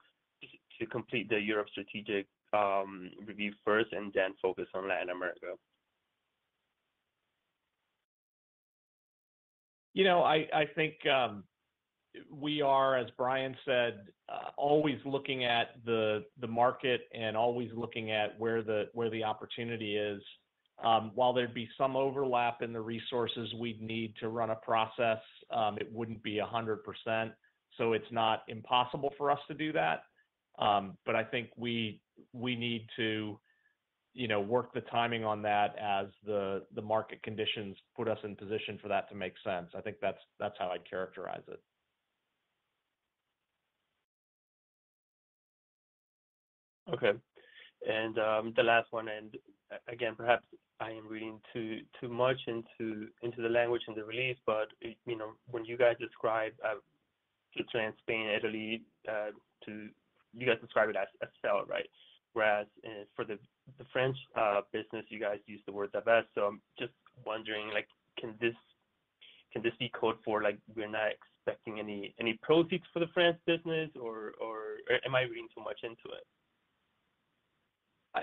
complete the Europe strategic review first and then focus on Latin America? I think we are, as Brian said, always looking at the market and always looking at where the opportunity is. While there'd be some overlap in the resources we'd need to run a process, it wouldn't be 100%. So it's not impossible for us to do that. But I think we need to, work the timing on that as the market conditions put us in position for that to make sense. I think that's how I'd characterize it. Okay. And the last one, and again, perhaps I am reading too much into the language in the release, but when you guys describe Switzerland, Spain, Italy, you guys describe it as sell, right? Whereas for the French business, you guys use the word divest. So I'm just wondering, like, can this be code for, like, we're not expecting any proceeds for the French business, or am I reading too much into it?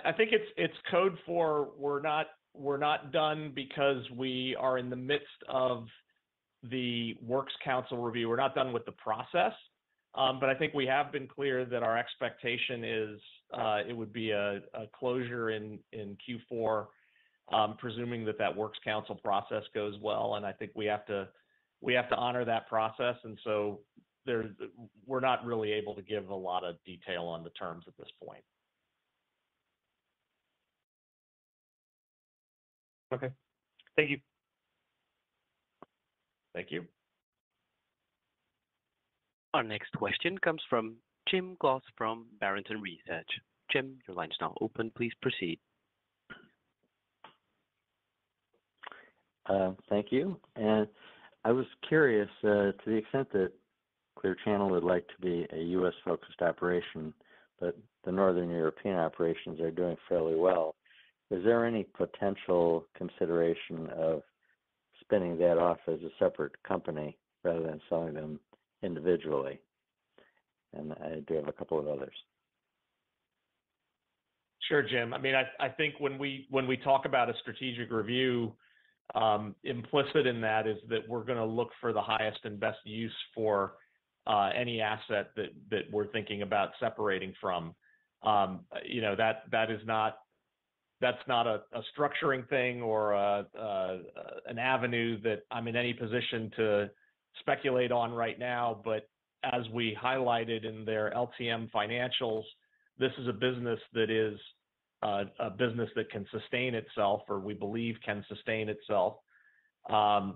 I think it's code for we're not done because we are in the midst of the Works Council review. We're not done with the process, but I think we have been clear that our expectation is it would be a closure in Q4, presuming that Works Council process goes well. And I think we have to honor that process. And so we're not really able to give a lot of detail on the terms at this point. Okay. Thank you. Thank you. Our next question comes from Jim Gloss from Barrington Research. Jim, your line is now open. Please proceed. Thank you. And I was curious, to the extent that Clear Channel would like to be a U.S.-focused operation, but the Northern European operations are doing fairly well, is there any potential consideration of spinning that off as a separate company rather than selling them individually? And I do have a couple of others. Sure, Jim. I mean, I think when we talk about a strategic review, implicit in that is that we're going to look for the highest and best use for any asset that we're thinking about separating from. That's not a structuring thing or an avenue that I'm in any position to speculate on right now. But as we highlighted in their LTM financials, this is a business that is a business that can sustain itself, or we believe can sustain itself. That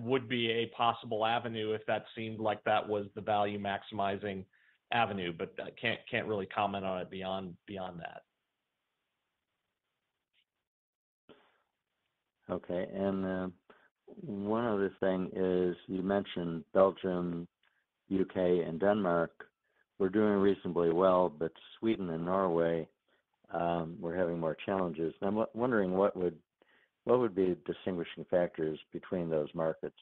would be a possible avenue if that seemed like that was the value maximizing avenue, but I can't really comment on it beyond that. Okay, and one other thing is you mentioned Belgium, UK, and Denmark. We're doing reasonably well, but Sweden and Norway, we're having more challenges. And I'm wondering what would be distinguishing factors between those markets.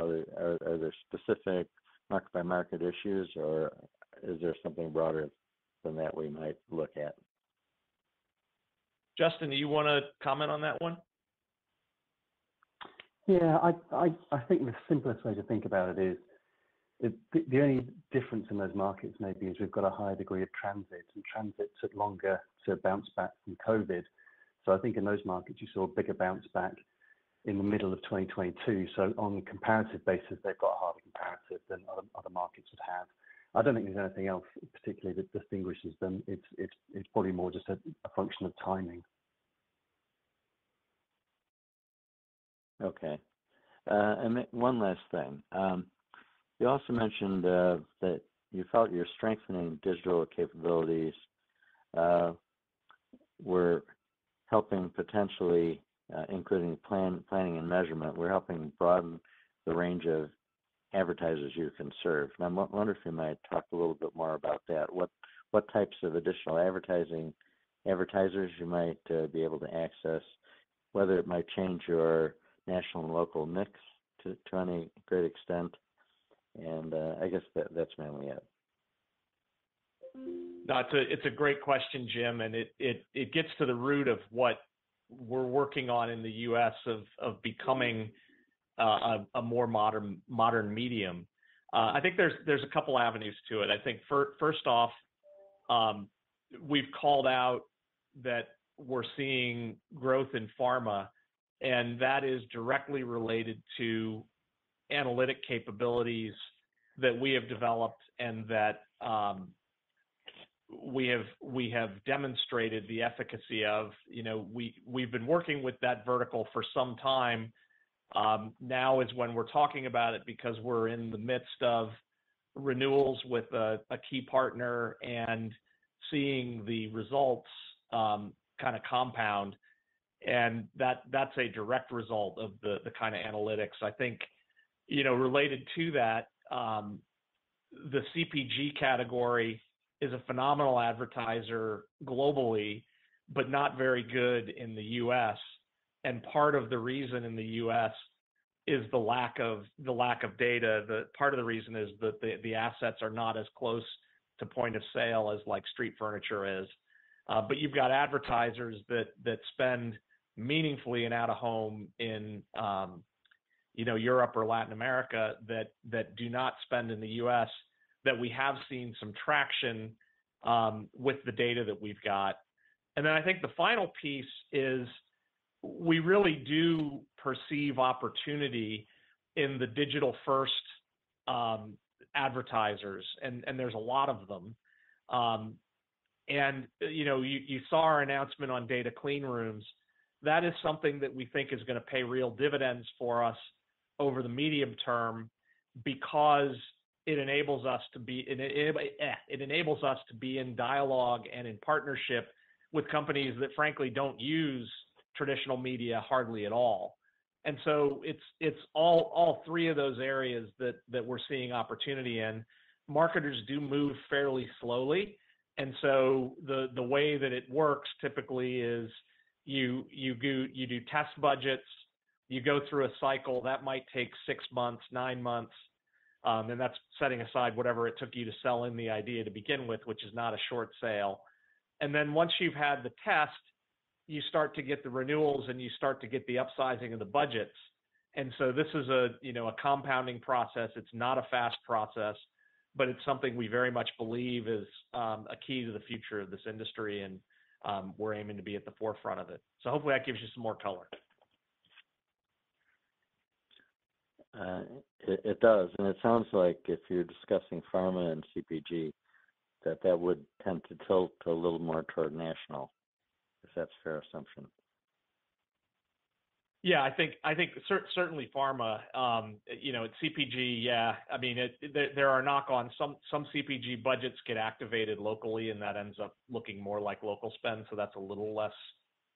Are there specific market by market issues, or is there something broader than that we might look at? Justin, do you want to comment on that one? Yeah, I think the simplest way to think about it is the only difference in those markets maybe is we've got a higher degree of transit, and transit took longer to bounce back from COVID. So I think in those markets you saw a bigger bounce back in the middle of 2022. So on a comparative basis, they've got a harder comparative than other markets would have. I don't think there's anything else particularly that distinguishes them. It's probably more just a function of timing. Okay. And one last thing. You also mentioned that you felt your strengthening digital capabilities were helping potentially, including planning and measurement, we're helping broaden the range of advertisers you can serve. And I wonder if you might talk a little bit more about that. What types of additional advertisers you might be able to access, whether it might change your national and local mix to any great extent. And I guess that's mainly it. No, it's a great question, Jim, and it gets to the root of what we're working on in the U.S. of becoming a more modern medium. I think there's a couple avenues to it. I think first off, we've called out that we're seeing growth in pharma, and that is directly related to analytic capabilities that we have developed and that we have demonstrated the efficacy of. We've been working with that vertical for some time. Now is when we're talking about it because we're in the midst of renewals with a key partner and seeing the results kind of compound, and that's a direct result of the kind of analytics. I think, related to that, the CPG category is a phenomenal advertiser globally, but not very good in the U.S. And part of the reason in the U.S. is the lack of data. Part of the reason is that the assets are not as close to point of sale as like street furniture is. But you've got advertisers that spend meaningfully in out-of-home in Europe or Latin America that do not spend in the U.S. that we have seen some traction with the data that we've got. And then I think the final piece is we really do perceive opportunity in the digital-first advertisers, and there's a lot of them. And, you saw our announcement on data clean rooms. That is something that we think is going to pay real dividends for us over the medium term because it enables us to be in dialogue and in partnership with companies that frankly don't use traditional media hardly at all. And so it's all three of those areas that we're seeing opportunity in. Marketers do move fairly slowly, and so the way that it works typically is you do test budgets, you go through a cycle that might take 6 months, 9 months, and that's setting aside whatever it took you to sell in the idea to begin with, which is not a short sale. And then once you've had the test, you start to get the renewals and you start to get the upsizing of the budgets. And so this is a compounding process. It's not a fast process, but it's something we very much believe is a key to the future of this industry, and we're aiming to be at the forefront of it. So hopefully that gives you some more color. It does, and it sounds like if you're discussing pharma and CPG, that would tend to tilt a little more toward national, if that's a fair assumption. Yeah, I think certainly pharma, it's CPG. Yeah, I mean, there are knock-on. Some CPG budgets get activated locally, and that ends up looking more like local spend. So that's a little less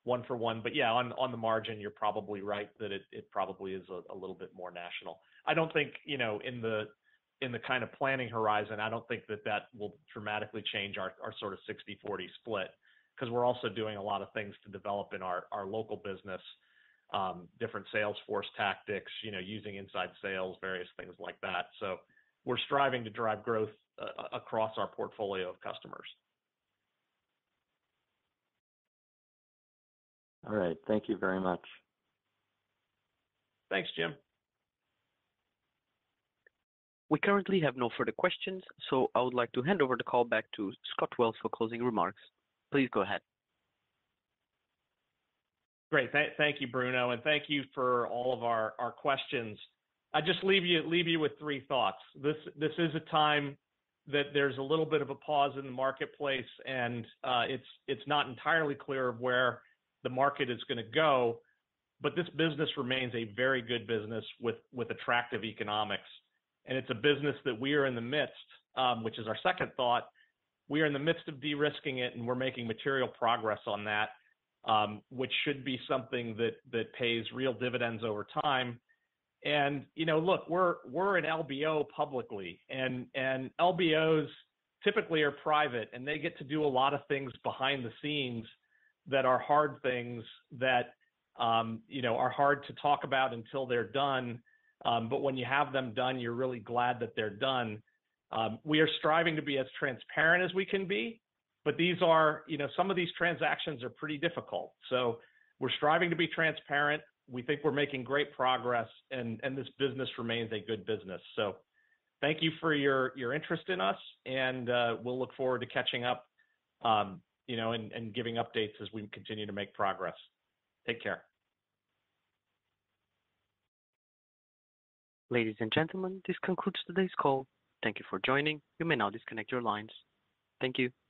one-for-one. But yeah, on the margin, you're probably right that it probably is a little bit more national. I don't think in the kind of planning horizon, I don't think that will dramatically change our sort of 60-40 split, because we're also doing a lot of things to develop in our local business. Different sales force tactics, using inside sales, various things like that. So we're striving to drive growth across our portfolio of customers. All right. Thank you very much. Thanks, Jim. We currently have no further questions, so I would like to hand over the call back to Scott Wells for closing remarks. Please go ahead. Great. Thank you, Bruno, and thank you for all of our questions. I just leave you with three thoughts. This is a time that there's a little bit of a pause in the marketplace, and it's not entirely clear of where the market is going to go, but this business remains a very good business with attractive economics, and it's a business that we are in the midst, which is our second thought. We are in the midst of de-risking it, and we're making material progress on that. which should be something that pays real dividends over time. And, you know, look, we're an LBO publicly, and LBOs typically are private, and they get to do a lot of things behind the scenes that are hard things that, you know, are hard to talk about until they're done. But when you have them done, you're really glad that they're done. We are striving to be as transparent as we can be, but these are, you know, some of these transactions are pretty difficult. So we're striving to be transparent. We think we're making great progress, and this business remains a good business. So thank you for your interest in us, and we'll look forward to catching up, you know, and giving updates as we continue to make progress. Take care. Ladies and gentlemen, this concludes today's call. Thank you for joining. You may now disconnect your lines. Thank you.